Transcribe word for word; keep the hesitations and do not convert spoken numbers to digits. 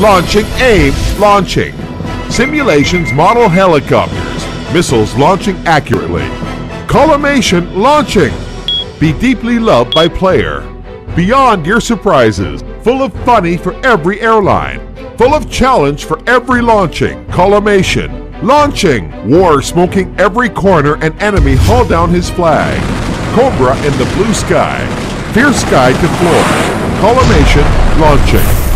launching, aim, launching. Simulations model helicopters, missiles launching accurately. Collimation launching. Be deeply loved by player. Beyond your surprises, full of funny for every airline. Full of challenge for every launching, collimation, launching, war smoking every corner and enemy haul down his flag. Cobra in the blue sky, fierce sky to floor, collimation, launching.